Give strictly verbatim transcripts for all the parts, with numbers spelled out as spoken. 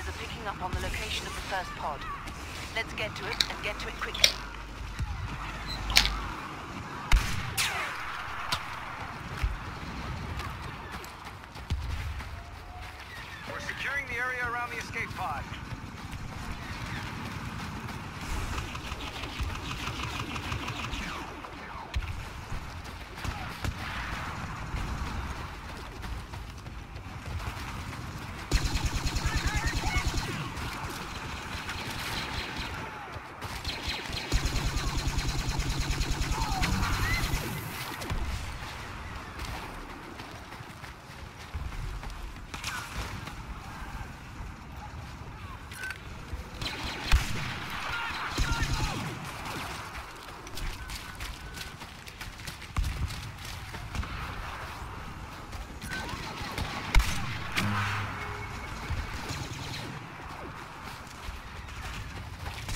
flyers are picking up on the location of the first pod. Let's get to it and get to it quickly. We're securing the area around the escape pod.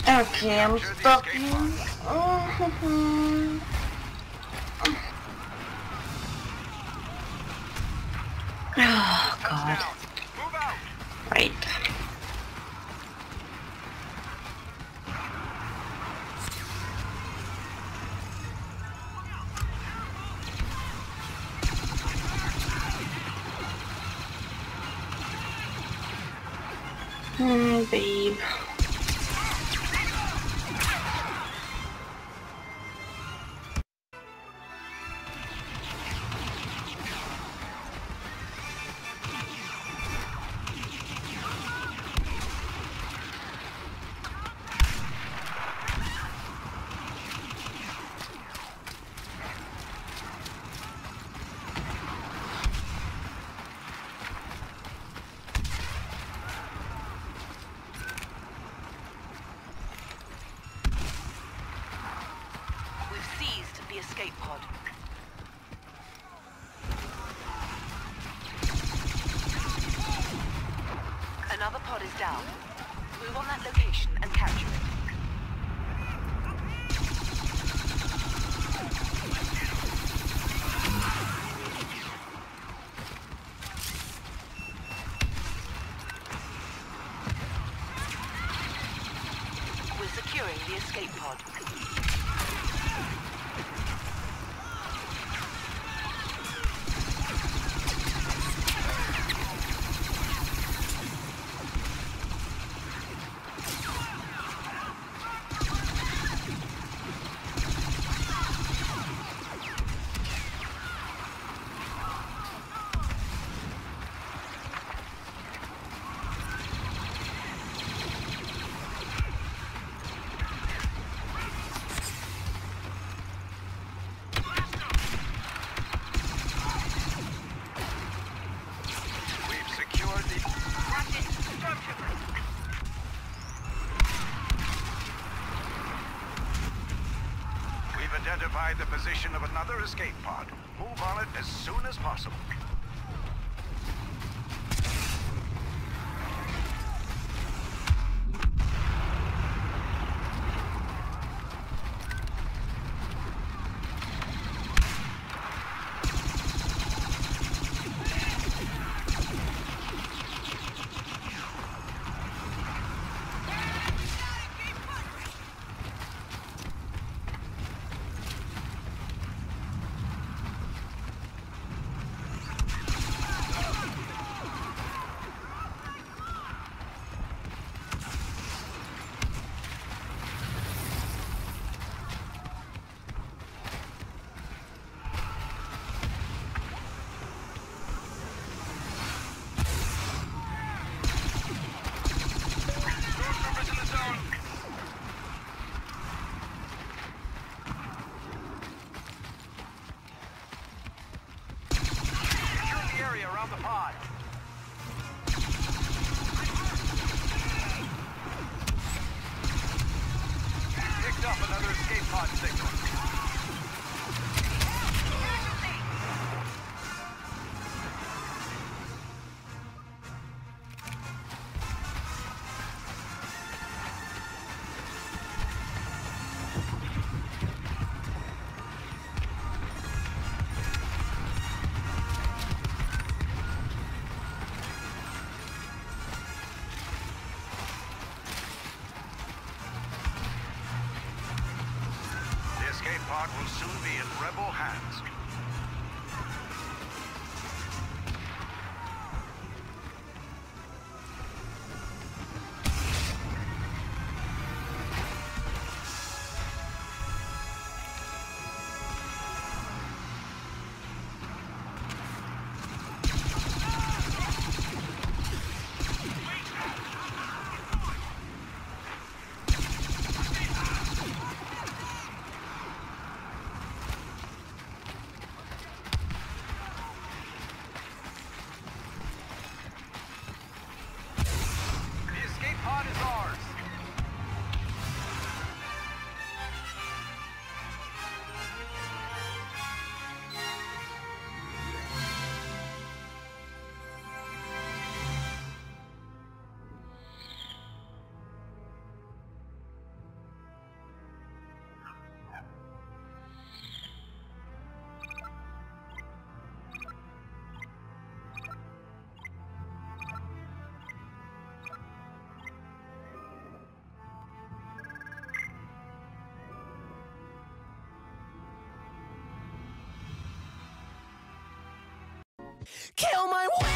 Okay, I'm stuck. Oh, oh God. Right. Hmm, babe. Another pod is down. Move on that location and capture it. We're securing the escape pod. Identify the position of another escape pod. Move on it as soon as possible. pod will soon be in rebel hands. Kill my wife!